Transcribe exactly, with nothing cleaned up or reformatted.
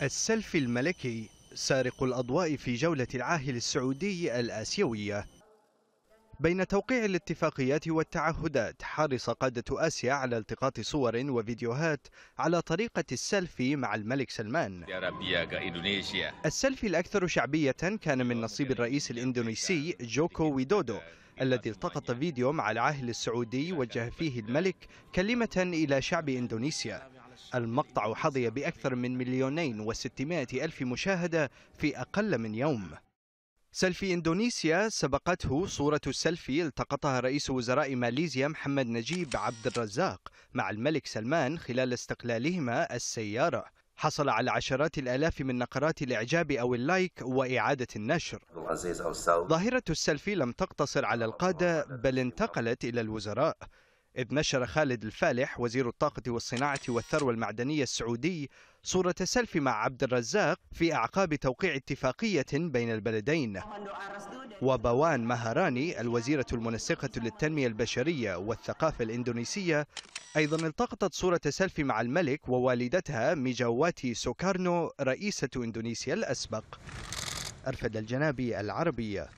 السلفي الملكي سارق الأضواء في جولة العاهل السعودي الآسيوية. بين توقيع الاتفاقيات والتعهدات حرص قادة آسيا على التقاط صور وفيديوهات على طريقة السيلفي مع الملك سلمان. السيلفي الأكثر شعبية كان من نصيب الرئيس الإندونيسي جوكو ويدودو الذي التقط فيديو مع العاهل السعودي وجه فيه الملك كلمة إلى شعب إندونيسيا. المقطع حظي بأكثر من مليونين وستمائة ألف مشاهدة في أقل من يوم. سيلفي إندونيسيا سبقته صورة السيلفي التقطها رئيس وزراء ماليزيا محمد نجيب عبد الرزاق مع الملك سلمان خلال استقلالهما السيارة. حصل على عشرات الآلاف من نقرات الإعجاب أو اللايك وإعادة النشر. ظاهرة السيلفي لم تقتصر على القادة بل انتقلت إلى الوزراء، إذ نشر خالد الفالح وزير الطاقة والصناعة والثروة المعدنية السعودي صورة سيلفي مع عبد الرزاق في أعقاب توقيع اتفاقية بين البلدين. وبوان مهاراني الوزيرة المنسقة للتنمية البشرية والثقافة الإندونيسية أيضا التقطت صورة سيلفي مع الملك ووالدتها ميجاواتي سوكارنو رئيسة إندونيسيا الأسبق. أرفد الجنابي، العربية.